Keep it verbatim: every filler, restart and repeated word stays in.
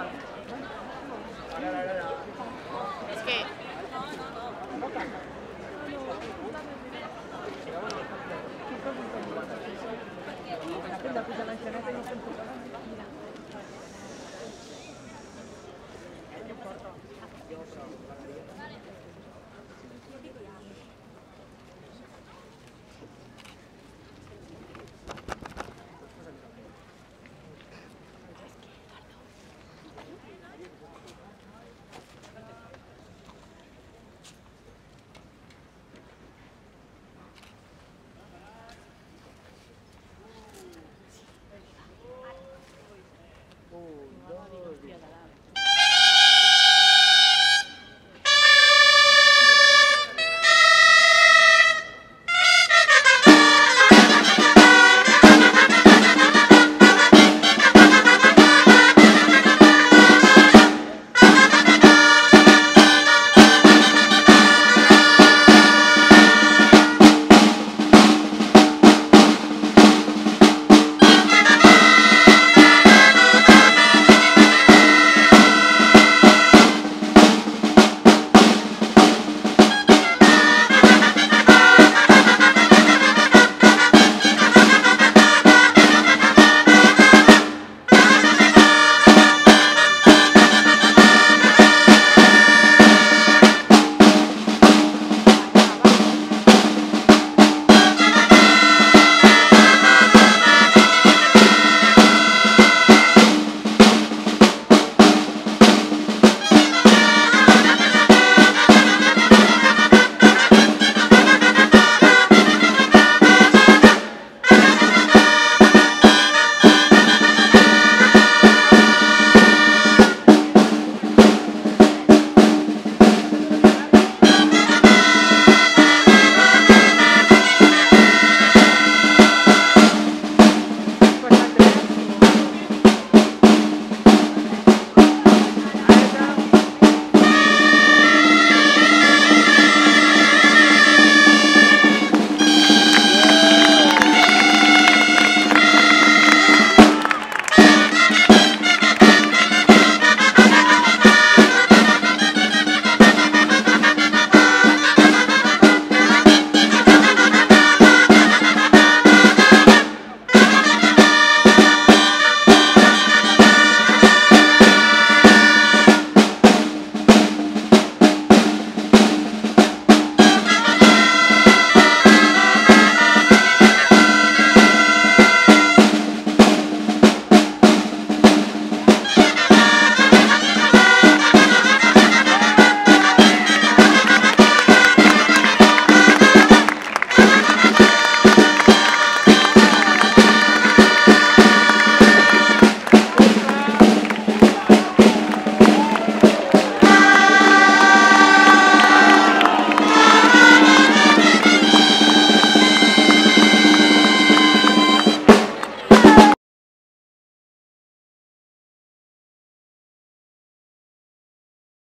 Cuba. Es que... La